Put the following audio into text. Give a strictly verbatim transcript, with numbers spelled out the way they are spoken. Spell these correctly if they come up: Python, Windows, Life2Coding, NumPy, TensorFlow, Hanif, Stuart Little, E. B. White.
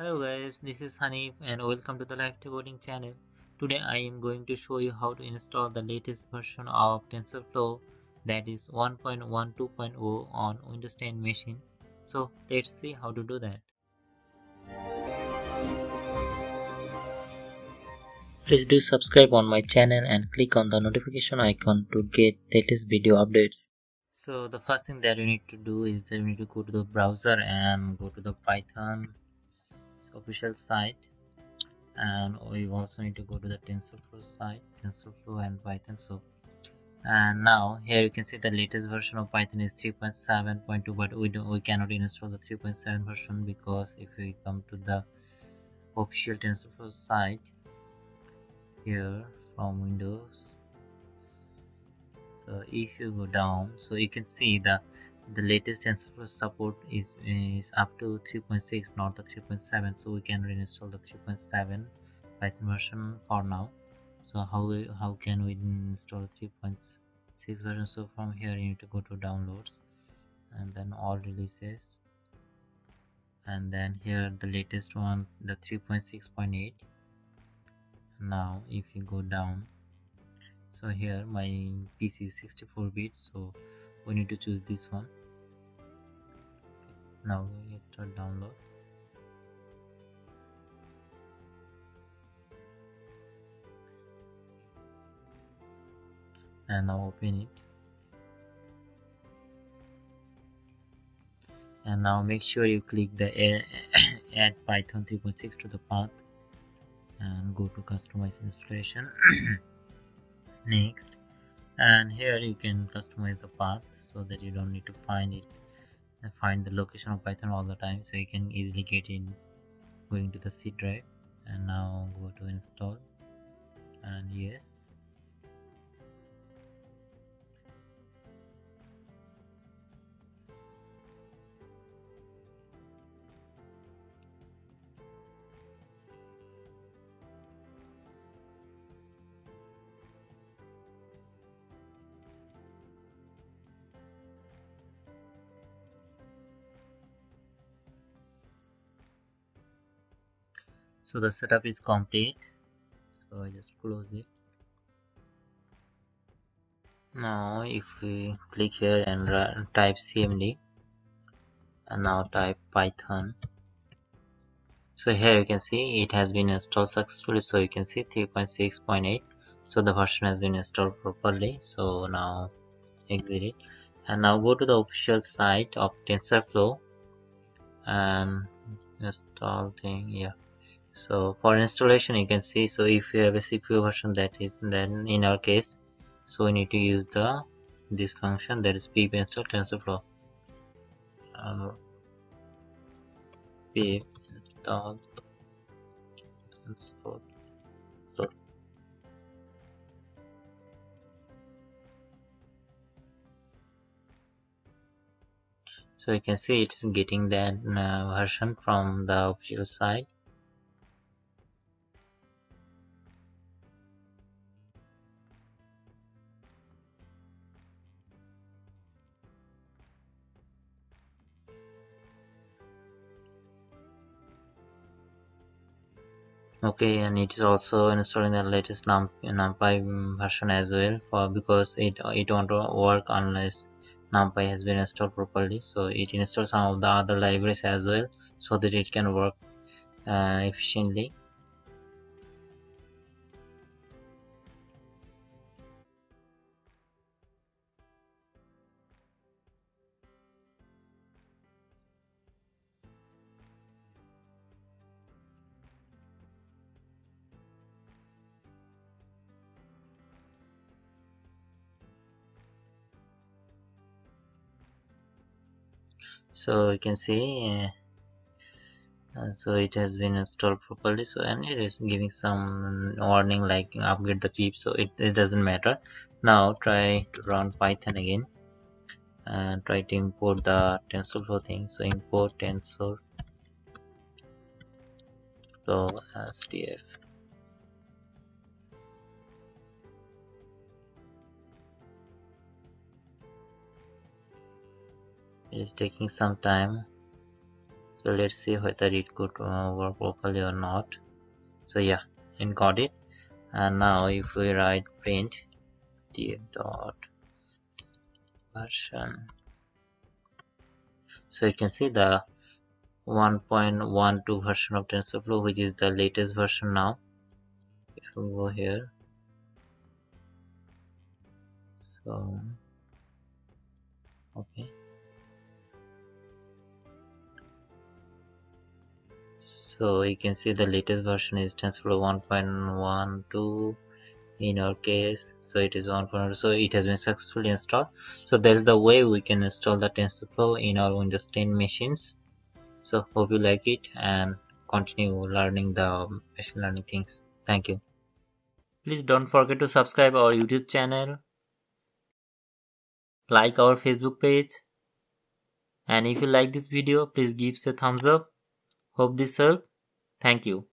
Hello guys, this is Hanif and welcome to the Life to Coding channel. Today I am going to show you how to install the latest version of TensorFlow, that is one point one two point oh on Windows ten machine. So let's see how to do that. Please do subscribe on my channel and click on the notification icon to get latest video updates. So the first thing that you need to do is that you need to go to the browser and go to the Python official site, and we also need to go to the TensorFlow site, TensorFlow and Python. So and now here you can see the latest version of Python is three point seven point two, but we do we cannot install the three point seven version, because if we come to the official TensorFlow site here from Windows, so if you go down, so you can see the the latest TensorFlow support is is up to three point six, not the three point seven. So we can reinstall the three point seven Python version for now. So how we, how can we install three point six version? So from here you need to go to downloads and then all releases, and then here the latest one, the three point six point eight. Now if you go down, so here my P C is sixty-four bit, so we need to choose this one. Now let's start download. And now open it. And now make sure you click the add Python three point six to the path and go to customize installation. Next. And here you can customize the path so that you don't need to find it and find the location of Python all the time, so you can easily get in going to the C drive. And now go to install and yes, so the setup is complete. So I just close it. Now if we click here and run, type cmd and now type Python. So here you can see it has been installed successfully. So you can see three point six point eight. So the version has been installed properly. So now exit it and now go to the official site of TensorFlow and install thing here. So for installation you can see, so if you have a C P U version, that is, then in our case, so we need to use the this function, that is pip install TensorFlow, uh, pip install TensorFlow. So you can see it's getting that uh, version from the official site. Okay, and it is also installing the latest num NumPy version as well, for because it it won't work unless NumPy has been installed properly. So it installs some of the other libraries as well, so that it can work uh, efficiently. So you can see uh, so it has been installed properly. So and it is giving some warning like upgrade the pip, so it, it doesn't matter. Now try to run Python again and try to import the TensorFlow thing. So import TensorFlow as df. It is taking some time, So let's see whether it could uh, work properly or not. So yeah, it got it. And now if we write print t dot version, so you can see the one point one two version of TensorFlow, which is the latest version now. If we go here, so okay, so you can see the latest version is TensorFlow one point one two in our case. So it is one point zero, so it has been successfully installed. So that's the way we can install the TensorFlow in our Windows ten machines. So hope you like it and continue learning the machine learning things. Thank you. Please don't forget to subscribe our YouTube channel, like our Facebook page, and if you like this video, please give us a thumbs up. Hope this helped. Thank you.